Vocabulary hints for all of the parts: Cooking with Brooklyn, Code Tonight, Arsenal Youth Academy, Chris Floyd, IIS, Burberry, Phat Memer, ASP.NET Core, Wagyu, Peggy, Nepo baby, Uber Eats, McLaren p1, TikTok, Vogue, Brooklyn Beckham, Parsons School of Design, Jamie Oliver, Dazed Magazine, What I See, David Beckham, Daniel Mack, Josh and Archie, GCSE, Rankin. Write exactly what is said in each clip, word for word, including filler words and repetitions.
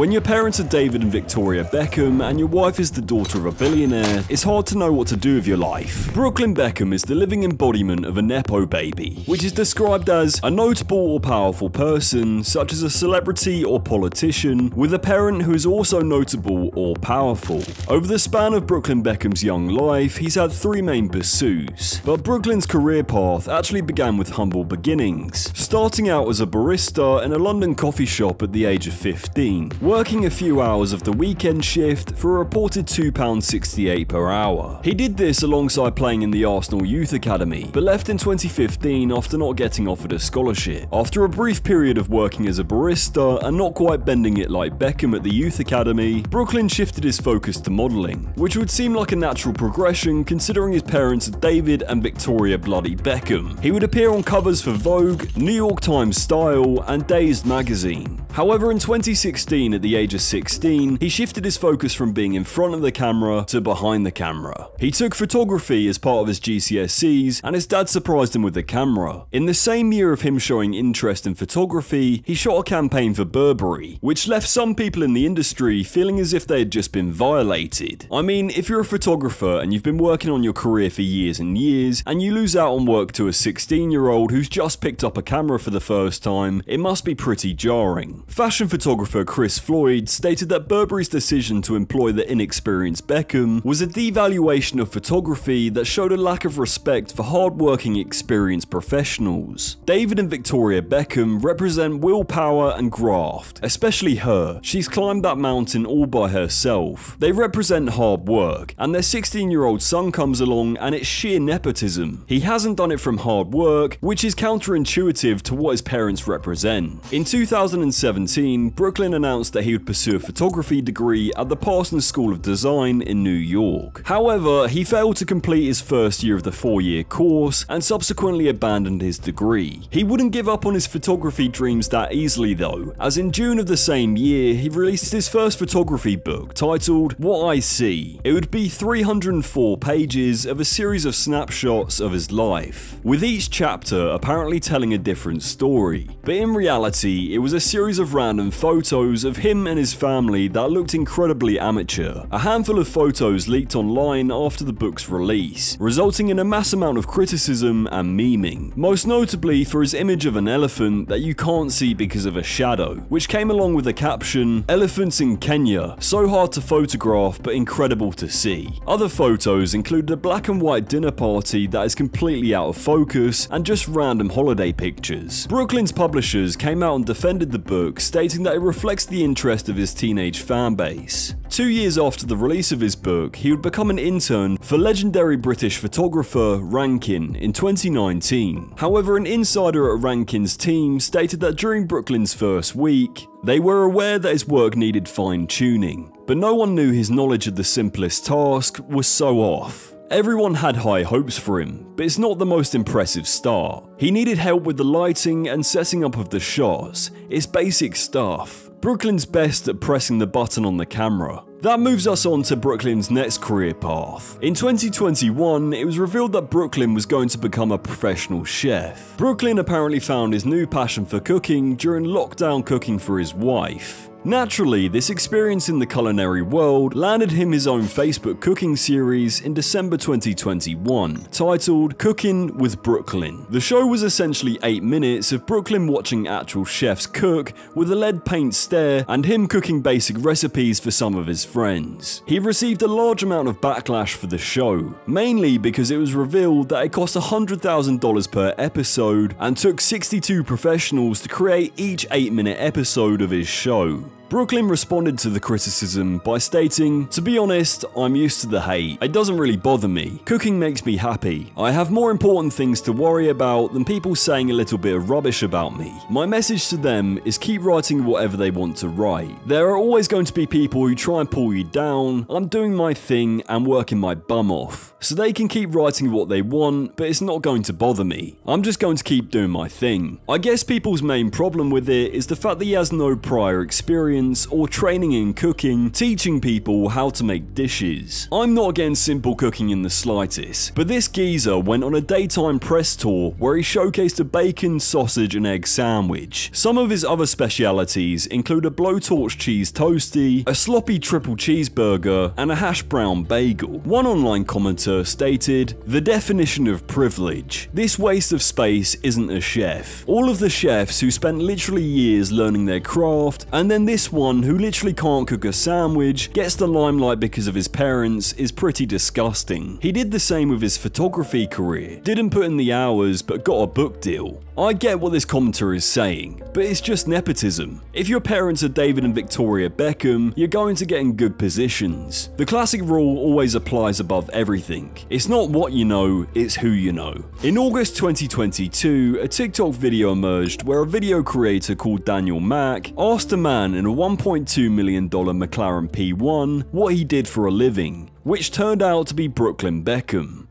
When your parents are David and Victoria Beckham and your wife is the daughter of a billionaire, it's hard to know what to do with your life. Brooklyn Beckham is the living embodiment of a Nepo baby, which is described as a notable or powerful person, such as a celebrity or politician, with a parent who is also notable or powerful. Over the span of Brooklyn Beckham's young life, he's had three main pursuits, but Brooklyn's career path actually began with humble beginnings, starting out as a barista in a London coffee shop at the age of fifteen, working a few hours of the weekend shift for a reported two pounds sixty-eight per hour. He did this alongside playing in the Arsenal Youth Academy, but left in twenty fifteen after not getting offered a scholarship. After a brief period of working as a barista and not quite bending it like Beckham at the Youth Academy, Brooklyn shifted his focus to modelling, which would seem like a natural progression considering his parents are David and Victoria Bloody Beckham. He would appear on covers for Vogue, New York Times Style, and Dazed Magazine. However, in twenty sixteen, at the age of sixteen, he shifted his focus from being in front of the camera to behind the camera. He took photography as part of his G C S Es, and his dad surprised him with the camera. In the same year of him showing interest in photography, he shot a campaign for Burberry, which left some people in the industry feeling as if they had just been violated. I mean, if you're a photographer and you've been working on your career for years and years, and you lose out on work to a sixteen-year-old who's just picked up a camera for the first time, it must be pretty jarring. Fashion photographer Chris Floyd stated that Burberry's decision to employ the inexperienced Beckham was a devaluation of photography that showed a lack of respect for hard-working, experienced professionals. David and Victoria Beckham represent willpower and graft, especially her. She's climbed that mountain all by herself. They represent hard work, and their sixteen-year-old son comes along and it's sheer nepotism. He hasn't done it from hard work, which is counterintuitive to what his parents represent. In two thousand seventeen, Brooklyn announced that he would pursue a photography degree at the Parsons School of Design in New York. However, he failed to complete his first year of the four-year course and subsequently abandoned his degree. He wouldn't give up on his photography dreams that easily though, as in June of the same year he released his first photography book titled What I See. It would be three hundred and four pages of a series of snapshots of his life, with each chapter apparently telling a different story, but in reality it was a series of random photos of him and his family that looked incredibly amateur. A handful of photos leaked online after the book's release, resulting in a mass amount of criticism and memeing, most notably for his image of an elephant that you can't see because of a shadow, which came along with the caption, "Elephants in Kenya, so hard to photograph but incredible to see." Other photos included a black and white dinner party that is completely out of focus and just random holiday pictures. Brooklyn's publishers came out and defended the book, stating that it reflects the interest of his teenage fanbase. Two years after the release of his book, he would become an intern for legendary British photographer Rankin in twenty nineteen. However, an insider at Rankin's team stated that during Brooklyn's first week, they were aware that his work needed fine-tuning, but no one knew his knowledge of the simplest task was so off. Everyone had high hopes for him, but it's not the most impressive start. He needed help with the lighting and setting up of the shots, it's basic stuff. Brooklyn's best at pressing the button on the camera. That moves us on to Brooklyn's next career path. In twenty twenty-one, it was revealed that Brooklyn was going to become a professional chef. Brooklyn apparently found his new passion for cooking during lockdown, cooking for his wife. Naturally, this experience in the culinary world landed him his own Facebook cooking series in December twenty twenty-one, titled Cooking with Brooklyn. The show was essentially eight minutes of Brooklyn watching actual chefs cook with a lead paint stare and him cooking basic recipes for some of his friends. He received a large amount of backlash for the show, mainly because it was revealed that it cost one hundred thousand dollars per episode and took sixty-two professionals to create each eight-minute episode of his show. Brooklyn responded to the criticism by stating, "To be honest, I'm used to the hate. It doesn't really bother me. Cooking makes me happy. I have more important things to worry about than people saying a little bit of rubbish about me. My message to them is keep writing whatever they want to write. There are always going to be people who try and pull you down. I'm doing my thing and working my bum off. So they can keep writing what they want, but it's not going to bother me. I'm just going to keep doing my thing." I guess people's main problem with it is the fact that he has no prior experience experience or training in cooking, teaching people how to make dishes. I'm not against simple cooking in the slightest, but this geezer went on a daytime press tour where he showcased a bacon, sausage and egg sandwich. Some of his other specialities include a blowtorch cheese toastie, a sloppy triple cheeseburger and a hash brown bagel. One online commenter stated, "The definition of privilege. This waste of space isn't a chef. All of the chefs who spent literally years learning their craft, and then this one who literally can't cook a sandwich, gets the limelight because of his parents, is pretty disgusting." He did the same with his photography career. Didn't put in the hours but got a book deal. I get what this commenter is saying, but it's just nepotism. If your parents are David and Victoria Beckham, you're going to get in good positions. The classic rule always applies above everything. It's not what you know, it's who you know. In August twenty twenty-two, a TikTok video emerged where a video creator called Daniel Mack asked a man in a one point two million dollar McLaren P one what he did for a living, which turned out to be Brooklyn Beckham.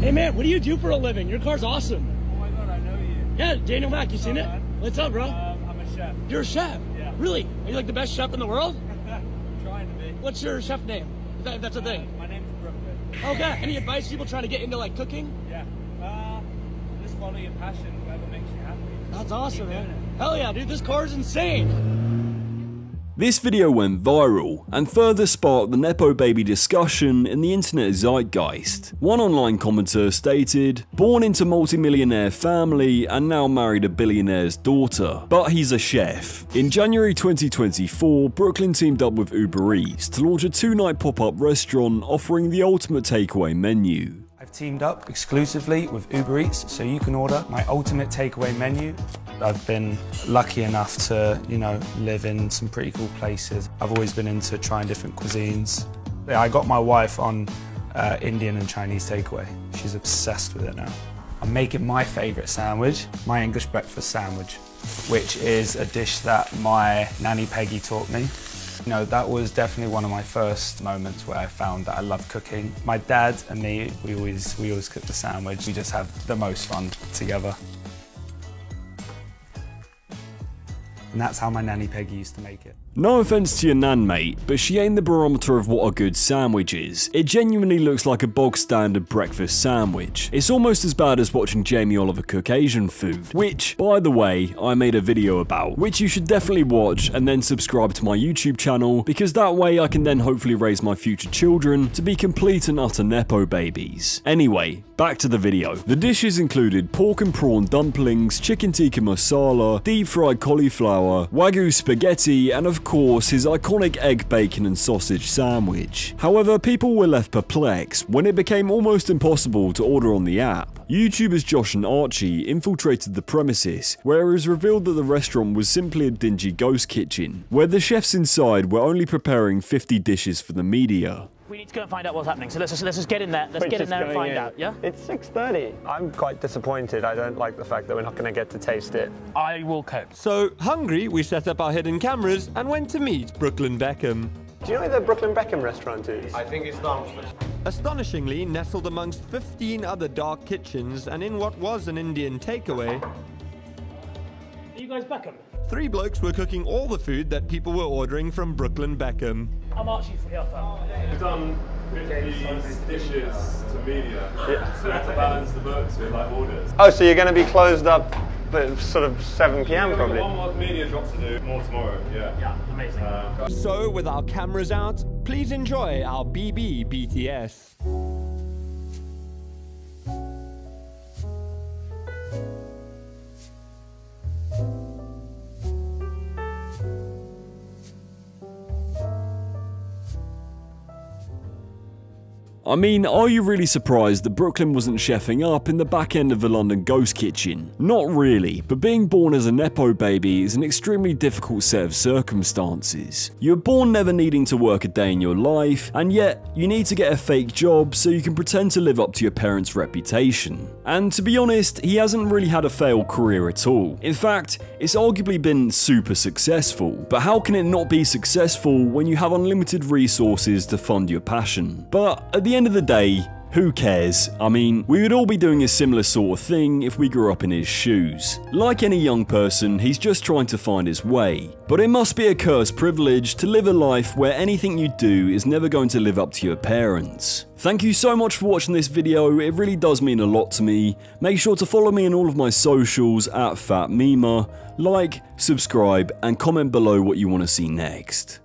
"Hey man, what do you do for a living? Your car's awesome." "Oh my god, I know you." "Yeah, Daniel Mack, you seen it? What's up, bro?" Um, I'm a chef." "You're a chef?" "Yeah." "Really? Are you like the best chef in the world?" "I'm trying to be." "What's your chef name? If, that, if that's a thing." Uh, my name's Brooklyn." "Okay, any advice people trying to get into like cooking?" "Yeah, uh, just follow your passion, whatever makes you happy." "That's awesome, man." "Hell yeah, dude, this car's insane." This video went viral, and further sparked the Nepo baby discussion in the internet zeitgeist. One online commenter stated, "Born into multimillionaire family and now married a billionaire's daughter, but he's a chef." In January twenty twenty-four, Brooklyn teamed up with Uber Eats to launch a two-night pop-up restaurant offering the ultimate takeaway menu. "I've teamed up exclusively with Uber Eats, so you can order my ultimate takeaway menu. I've been lucky enough to, you know, live in some pretty cool places. I've always been into trying different cuisines. I got my wife on uh, Indian and Chinese takeaway. She's obsessed with it now. I'm making my favourite sandwich, my English breakfast sandwich, which is a dish that my nanny Peggy taught me. You know, that was definitely one of my first moments where I found that I love cooking. My dad and me, we always, we always cook the sandwich. We just have the most fun together. And that's how my nanny Peggy used to make it." No offense to your nan, mate, but she ain't the barometer of what a good sandwich is. It genuinely looks like a bog standard breakfast sandwich. It's almost as bad as watching Jamie Oliver cook Asian food, which, by the way, I made a video about, which you should definitely watch and then subscribe to my YouTube channel, because that way I can then hopefully raise my future children to be complete and utter Nepo babies. Anyway, back to the video. The dishes included pork and prawn dumplings, chicken tikka masala, deep fried cauliflower, wagyu spaghetti, and of Of course, his iconic egg, bacon and sausage sandwich. However, people were left perplexed when it became almost impossible to order on the app. YouTubers Josh and Archie infiltrated the premises, where it was revealed that the restaurant was simply a dingy ghost kitchen, where the chefs inside were only preparing fifty dishes for the media. "We need to go and find out what's happening, so let's just, let's just get in there, let's we're get in there and find in. out, yeah?" "It's six thirty. I'm quite disappointed. I don't like the fact that we're not going to get to taste it." "I will cope." So, hungry, we set up our hidden cameras and went to meet Brooklyn Beckham. "Do you know where the Brooklyn Beckham restaurant is?" "I think it's downstairs." Astonishingly, nestled amongst fifteen other dark kitchens and in what was an Indian takeaway... "Are you guys Beckham?" Three blokes were cooking all the food that people were ordering from Brooklyn Beckham. "I'm Archie from Hill Farm." "We've done fifty dishes to media, yeah. So we have to balance the books with like orders." "Oh, so you're going to be closed up at sort of seven p m probably?" "One more media drop to do, more tomorrow, yeah." "Yeah, amazing." Uh, so, with our cameras out, please enjoy our B B B T S. I mean, are you really surprised that Brooklyn wasn't chefing up in the back end of the London ghost kitchen? Not really, but being born as a Nepo baby is an extremely difficult set of circumstances. You're born never needing to work a day in your life, and yet you need to get a fake job so you can pretend to live up to your parents' reputation. And to be honest, he hasn't really had a failed career at all. In fact, it's arguably been super successful. But how can it not be successful when you have unlimited resources to fund your passion? But at the At the end of the day, Who cares? I mean, we would all be doing a similar sort of thing if we grew up in his shoes. Like any young person, he's just trying to find his way. But it must be a cursed privilege to live a life where anything you do is never going to live up to your parents. Thank you so much for watching this video, it really does mean a lot to me. Make sure to follow me on all of my socials at Phat Memer, like, subscribe and comment below what you want to see next.